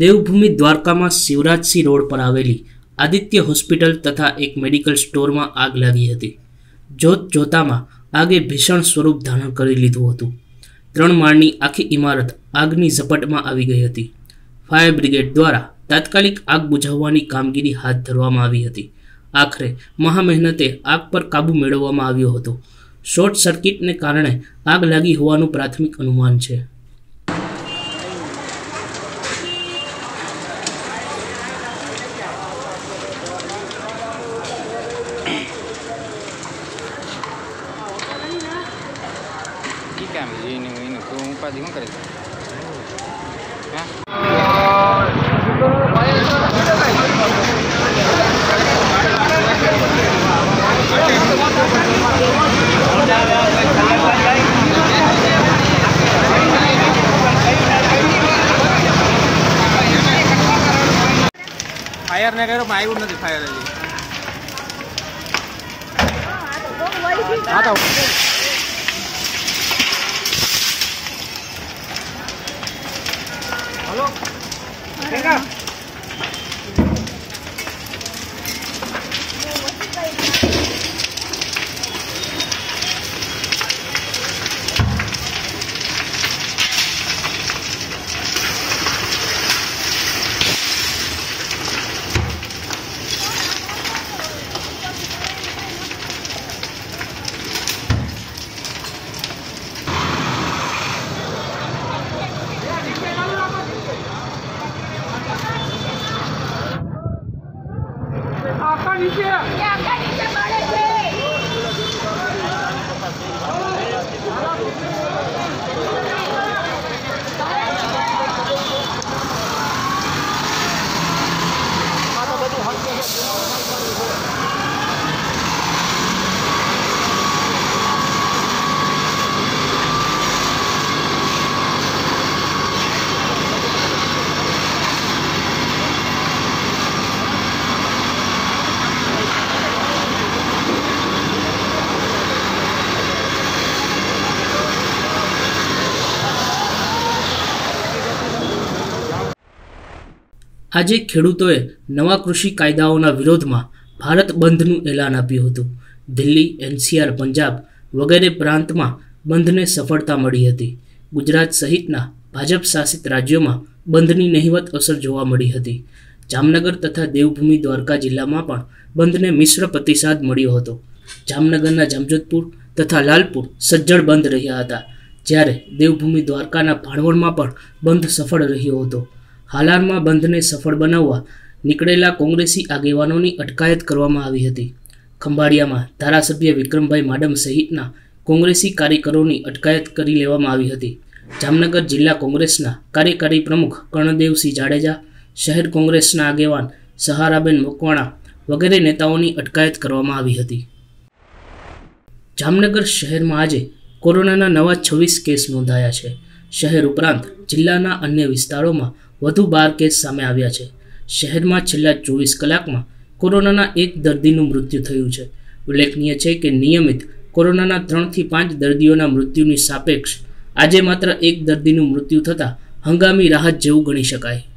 देवभूमि द्वारका में शिवराज सिंह रोड पर आवेली आदित्य होस्पिटल तथा एक मेडिकल स्टोर में आग लागी थी। जोत जोता में आगे भीषण स्वरूप धारण कर लीधुं हतुं। 3 माळनी आखी इमारत आगनी झपट में आ गई थी। फायर ब्रिगेड द्वारा तात्कालिक आग बुझावવાની कामगीरी हाथ धरवामां आवी हती। आखरे महामेहनते आग पर काबू मेळववामां આવ્યો હતો। शॉर्ट सर्किटने कारणे आग लागी હોવાનું प्राथमिक अनुमान છે। फायर ने करो माय उड़ना दिखाया है जी। आता हेलो देखा આજે ખેડૂતોએ નવા કૃષિ કાયદાઓના વિરોધમાં ભારત બંધનું એલાન આપ્યું હતું। દિલ્હી, એનસીઆર, પંજાબ વગેરે પ્રાંતમાં બંધને સફળતા મળી હતી। ગુજરાત સહિતના ભાજપ શાસિત રાજ્યોમાં બંધની નહિવત અસર જોવા મળી હતી। જામનગર તથા દેવભૂમિ દ્વારકા જિલ્લામાં પણ બંધને મિશ્ર પ્રતિસાદ મળ્યો હતો। જામનગરના જામજોધપુર તથા લાલપુર સજ્જડ બંધ રહ્યા હતા, જ્યારે દેવભૂમિ દ્વારકાના ભાણવડમાં પણ બંધ સફળ રહ્યો હતો। हालार में बंध ने सफल बनावा निकलेला कोंग्रेसी आगेवानों की अटकायत करवामां आवी हती। खंभाड़िया में धारासभ्य विक्रमभाई माडम सहितना कोंग्रेसी कार्यकरों की अटकायत करी लेवामां आवी हती। जामनगर जिला कोंग्रेसना कार्यकारी प्रमुख कर्णदेवसिंह जाडेजा, शहर कोंग्रेसना आगेवान सहाराबेन मकवाणा वगैरह नेताओं की अटकायत करवामां आवी हती। जामनगर शहर में आज कोरोना नवा 26 केस नोंधाया है। शहर उपरांत जिल्लाना अन्य विस्तारों में વધુ 12 કેસ સામે આવ્યા છે। શહેરમાં છેલ્લા 24 કલાકમાં કોરોનાના 1 દર્દીનું મૃત્યુ થયું છે। ઉલ્લેખનીય છે કે નિયમિત કોરોનાના 3 થી 5 દર્દીઓના મૃત્યુની સાપેક્ષ આજે માત્ર 1 દર્દીનું મૃત્યુ થતાં હંગામી રાહત જેવું ગણી શકાય।